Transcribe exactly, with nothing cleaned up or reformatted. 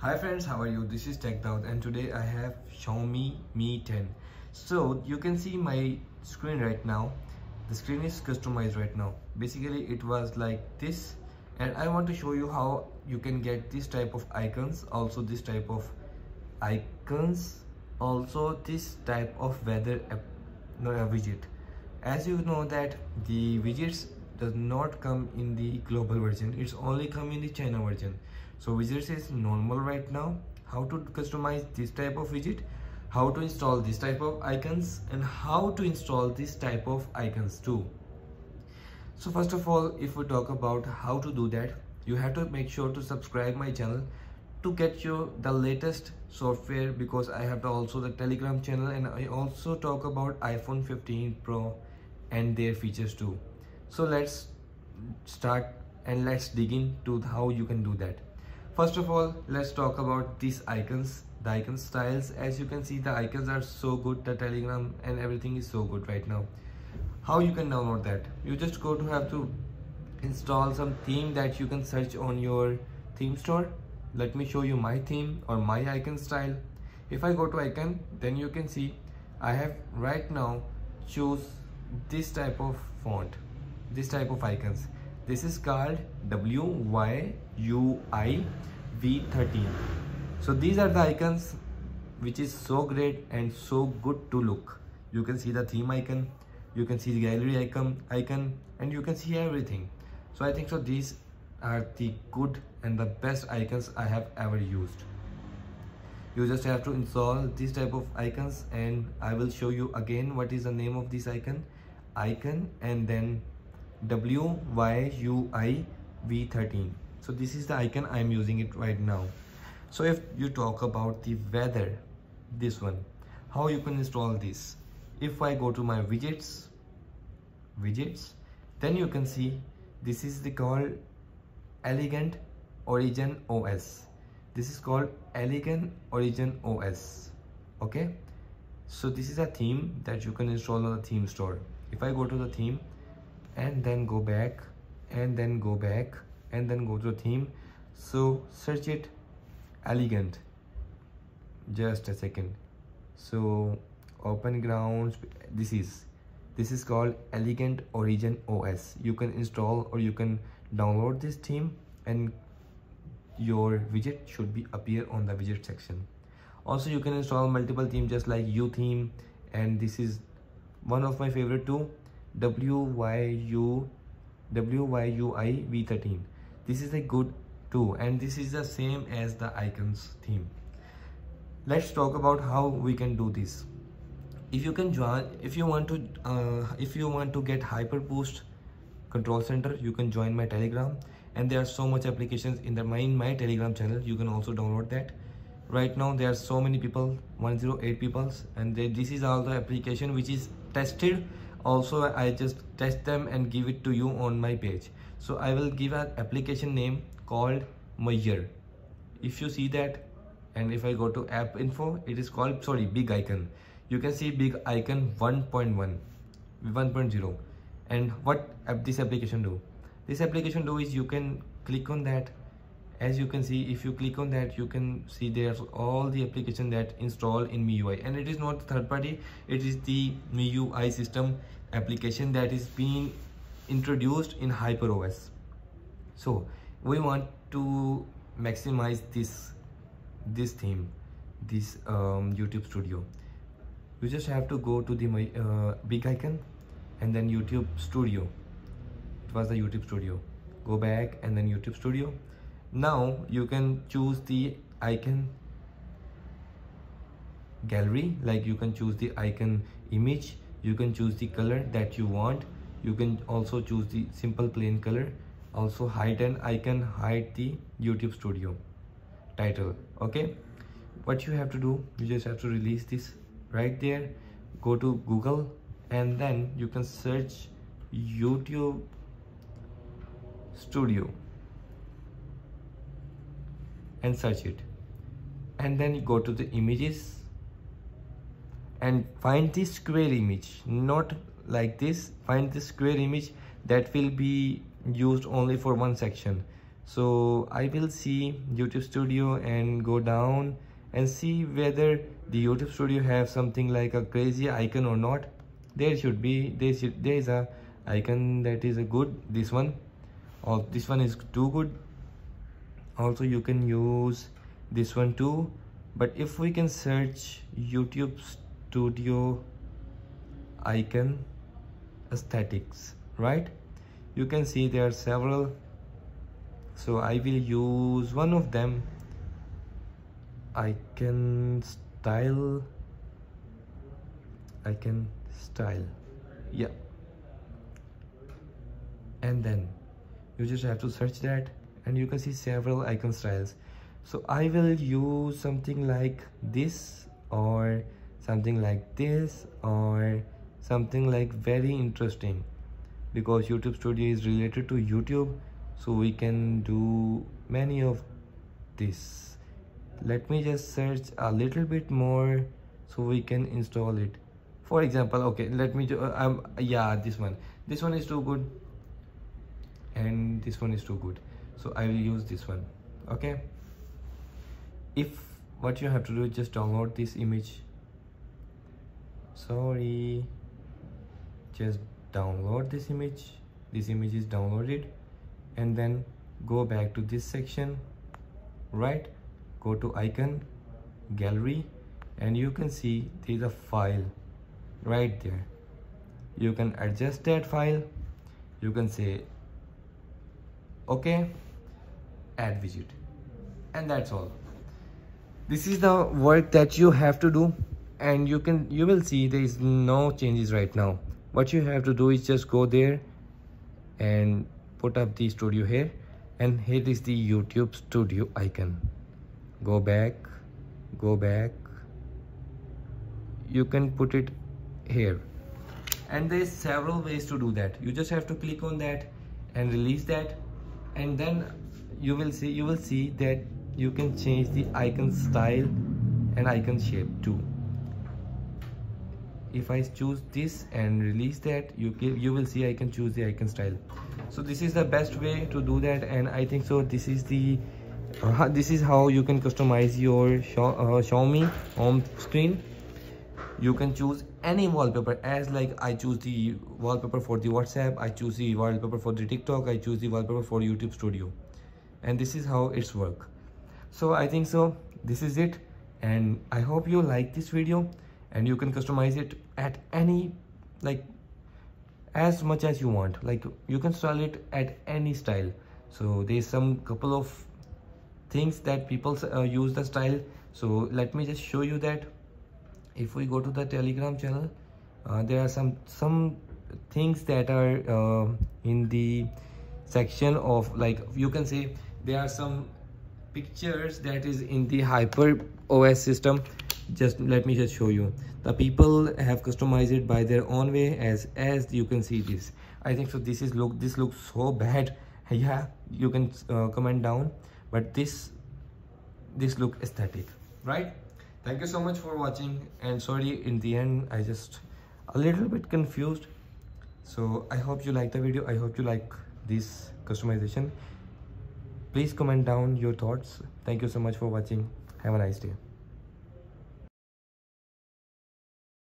Hi friends, how are you? This is TechDaud and today I have Xiaomi Mi ten. So you can see my screen right now. The screen is customized right now. Basically it was like this, and I want to show you how you can get this type of icons, also this type of icons, also this type of weather app, no, a widget. As you know that the widgets does not come in the global version, it's only come in the China version. So widgets is normal right now. How to customize this type of widget, how to install this type of icons, and how to install this type of icons too. So first of all, if we talk about how to do that, you have to make sure to subscribe my channel to get you the latest software, because I have also the Telegram channel and I also talk about iPhone fifteen Pro and their features too. So let's start and let's dig into how you can do that. First of all, let's talk about these icons, the icon styles. As you can see, the icons are so good, the Telegram and everything is so good right now. How you can download that? You just go to have to install some theme that you can search on your theme store. Let me show you my theme or my icon style. If I go to icon, then you can see I have right now choose this type of font, this type of icons. This is called W Y U I V thirteen. So these are the icons which is so great and so good to look. You can see the theme icon, you can see the gallery icon icon and you can see everything. So I think so these are the good and the best icons I have ever used. You just have to install this type of icons, and I will show you again what is the name of this icon icon and then W Y U I V thirteen. So this is the icon I'm using it right now. So if you talk about the weather, this one, how you can install this? If I go to my widgets widgets then you can see this is the called elegant origin os. This is called elegant origin os. Okay, so this is a theme that you can install on the theme store. If I go to the theme and then go back and then go back and then go to theme, so search it elegant, just a second, so open grounds, this is this is called elegant origin os. You can install or you can download this theme and your widget should be appear on the widget section. Also you can install multiple themes just like U theme, and this is one of my favorite too, W Y U I V thirteen. This is a good too, and this is the same as the icons theme. Let's talk about how we can do this. If you can join, if you want to, uh, if you want to get HyperBoost Control Center, you can join my Telegram, and there are so much applications in the in my Telegram channel. You can also download that. Right now there are so many people, one hundred eight people, and they, this is all the application which is tested. Also I just test them and give it to you on my page. So I will give an application name called Measure. If you see that, and if I go to app info, it is called, sorry, big icon. You can see big icon one point one, one point zero. And what app this application do? This application do is you can click on that. As you can see, if you click on that, you can see there's all the application that install in M I U I, and it is not third party, it is the M I U I system application that is being introduced in HyperOS. So we want to maximize this this theme, this um, YouTube Studio. You just have to go to the uh, big icon and then YouTube Studio. It was the YouTube Studio. Go back and then YouTube Studio. Now you can choose the icon gallery, like you can choose the icon image, you can choose the color that you want, you can also choose the simple plain color, also hide an icon, hide the YouTube Studio title. Okay, what you have to do, you just have to release this right there, go to Google, and then you can search YouTube Studio and search it, and then you go to the images and find the square image, not like this, find the square image that will be used only for one section. So I will see YouTube Studio and go down and see whether the YouTube Studio have something like a crazy icon or not. There should be, there, should, there is a icon that is a good, this one, or this one is too good. Also you can use this one too, but if we can search YouTube Studio icon aesthetics, right, you can see there are several. So I will use one of them, icon style, icon style, yeah, and then you just have to search that and you can see several icon styles. So I will use something like this, or something like this, or something like very interesting, because YouTube Studio is related to YouTube, so we can do many of this. Let me just search a little bit more so we can install it. For example, okay, let me do, uh, um, yeah, this one this one is too good and this one is too good, so I will use this one. Okay, if what you have to do is just download this image, sorry just download this image, this image is downloaded, and then go back to this section, right, go to icon gallery, and you can see there is a file right there. You can adjust that file, you can say okay, add widget, and that's all. This is the work that you have to do, and you can you will see there is no changes right now. What you have to do is just go there and put up the studio here, and here is the YouTube Studio icon. Go back, go back, you can put it here, and there's several ways to do that. You just have to click on that and release that, and then you will see you will see that you can change the icon style and icon shape too. If I choose this and release that, you can, you will see I can choose the icon style. So this is the best way to do that, and I think so this is the uh, this is how you can customize your uh, Xiaomi home screen. You can choose any wallpaper, as like I choose the wallpaper for the WhatsApp, I choose the wallpaper for the TikTok, I choose the wallpaper for YouTube Studio, and this is how it's work. So I think so this is it, and I hope you like this video, and you can customize it at any, like as much as you want, like you can style it at any style. So there's some couple of things that people uh, use the style, so let me just show you that. If we go to the Telegram channel, uh, there are some some things that are uh, in the section of, like you can say there are some pictures that is in the HyperOS system. Just let me just show you. The people have customized it by their own way, as as you can see this. I think so this is look this looks so bad. Yeah, you can uh, comment down, but this this look aesthetic, right? Thank you so much for watching, and sorry in the end I just a little bit confused. So I hope you like the video, I hope you like this customization. Please comment down your thoughts. Thank you so much for watching. Have a nice day.